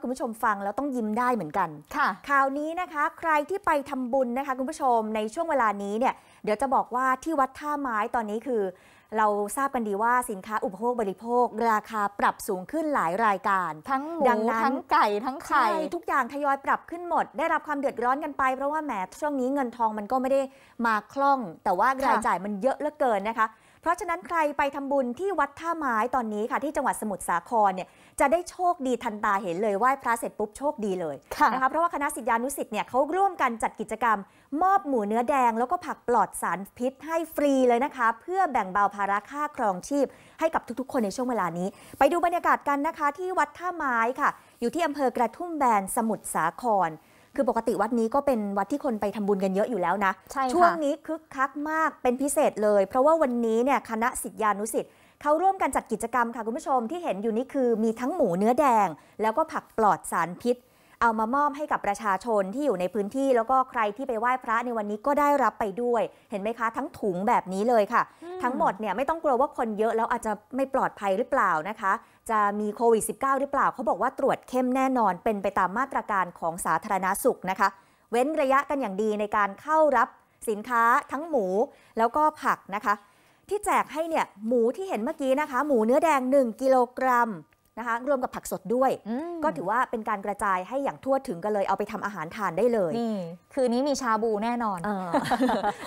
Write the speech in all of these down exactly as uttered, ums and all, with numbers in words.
ให้คุณผู้ชมฟังแล้วต้องยิ้มได้เหมือนกันค่ะข่าวนี้นะคะใครที่ไปทำบุญนะคะคุณผู้ชมในช่วงเวลานี้เนี่ยเดี๋ยวจะบอกว่าที่วัดท่าไม้ตอนนี้คือเราทราบกันดีว่าสินค้าอุปโภคบริโภคราคาปรับสูงขึ้นหลายรายการทั้งหมูทั้งไก่ทั้งไข่ทุกอย่างทยอยปรับขึ้นหมดได้รับความเดือดร้อนกันไปเพราะว่าแหมช่วงนี้เงินทองมันก็ไม่ได้มาคล่องแต่ว่ารายจ่ายมันเยอะเหลือเกินนะคะเพราะฉะนั้นใครไปทำบุญที่วัดท่าไม้ตอนนี้ค่ะที่จังหวัดสมุทรสาครเนี่ยจะได้โชคดีทันตาเห็นเลยไหว้พระเสร็จปุ๊บโชคดีเลยนะคะเพราะว่าคณะศิษยานุศิษย์เนี่ยเขาร่วมกันจัดกิจกรรมมอบหมูเนื้อแดงแล้วก็ผักปลอดสารพิษให้ฟรีเลยนะคะเพื่อแบ่งเบาภาระค่าครองชีพให้กับทุกๆคนในช่วงเวลานี้ไปดูบรรยากาศกันนะคะที่วัดท่าไม้ค่ะอยู่ที่อำเภอกระทุ่มแบนสมุทรสาครคือปกติวัดนี้ก็เป็นวัดที่คนไปทำบุญกันเยอะอยู่แล้วนะช่วงนี้คึกคักมากเป็นพิเศษเลยเพราะว่าวันนี้เนี่ยคณะศิษยานุศิษย์เขาร่วมกันจัดกิจกรรมค่ะคุณผู้ชมที่เห็นอยู่นี้คือมีทั้งหมูเนื้อแดงแล้วก็ผักปลอดสารพิษเอามามอบให้กับประชาชนที่อยู่ในพื้นที่แล้วก็ใครที่ไปไหว้พระในวันนี้ก็ได้รับไปด้วยเห็นไหมคะทั้งถุงแบบนี้เลยค่ะทั้งหมดเนี่ยไม่ต้องกลัวว่าคนเยอะแล้วอาจจะไม่ปลอดภัยหรือเปล่านะคะจะมีโควิด สิบเก้า หรือเปล่าเขาบอกว่าตรวจเข้มแน่นอนเป็นไปตามมาตรการของสาธารณสุขนะคะเว้นระยะกันอย่างดีในการเข้ารับสินค้าทั้งหมูแล้วก็ผักนะคะที่แจกให้เนี่ยหมูที่เห็นเมื่อกี้นะคะหมูเนื้อแดงหนึ่งกิโลกรัมนะคะรวมกับผักสดด้วยก็ถือว่าเป็นการกระจายให้อย่างทั่วถึงกันเลยเอาไปทำอาหารทานได้เลยนี่คืนนี้มีชาบูแน่นอน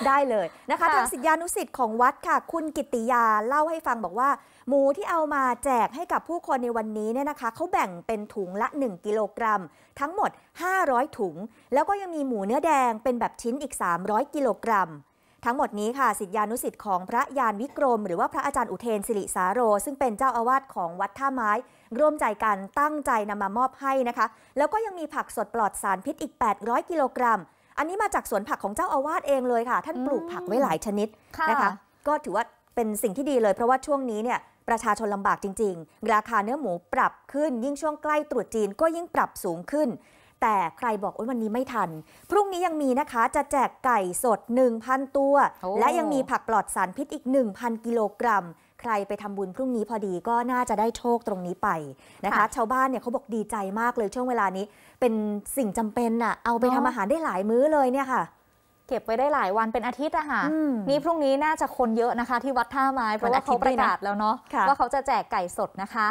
ได้เลยนะคะทางศิษยานุศิษย์ของวัดค่ะคุณกิติยาเล่าให้ฟังบอกว่าหมูที่เอามาแจกให้กับผู้คนในวันนี้เนี่ยนะคะเขาแบ่งเป็นถุงละหนึ่งกิโลกรัมทั้งหมดห้าร้อยถุงแล้วก็ยังมีหมูเนื้อแดงเป็นแบบชิ้นอีกสามร้อยกิโลกรัมทั้งหมดนี้ค่ะศิษยานุศิษย์ของพระยานวิกรมหรือว่าพระอาจารย์อุเทนสิริสาโรซึ่งเป็นเจ้าอาวาสของวัดท่าไม้ร่วมใจกันตั้งใจนำมามอบให้นะคะแล้วก็ยังมีผักสดปลอดสารพิษอีกแปดร้อยกิโลกรัมอันนี้มาจากสวนผักของเจ้าอาวาสเองเลยค่ะท่านปลูกผักไว้หลายชนิดนะคะก็ถือว่าเป็นสิ่งที่ดีเลยเพราะว่าช่วงนี้เนี่ยประชาชนลำบากจริงๆราคาเนื้อหมูปรับขึ้นยิ่งช่วงใกล้ตรุษจีนก็ยิ่งปรับสูงขึ้นแต่ใครบอกว่าวันนี้ไม่ทันพรุ่งนี้ยังมีนะคะจะแจกไก่สด หนึ่งพัน ตัว oh. และยังมีผักปลอดสารพิษอีก หนึ่งพัน กิโลกรัมใครไปทำบุญพรุ่งนี้พอดีก็น่าจะได้โชคตรงนี้ไปนะคะชาวบ้านเนี่ยเขาบอกดีใจมากเลยช่วงเวลานี้เป็นสิ่งจำเป็นน่ะเอาไป oh. ทำอาหารได้หลายมื้อเลยเนี่ยค่ะเก็บไว้ได้หลายวันเป็นอาทิตย์อะค่ะนี่พรุ่งนี้น่าจะคนเยอะนะคะที่วัดท่าไม้เพราะว่าเขาประกาศแล้วเนาะว่าเขาจะแจกไก่สดนะคะ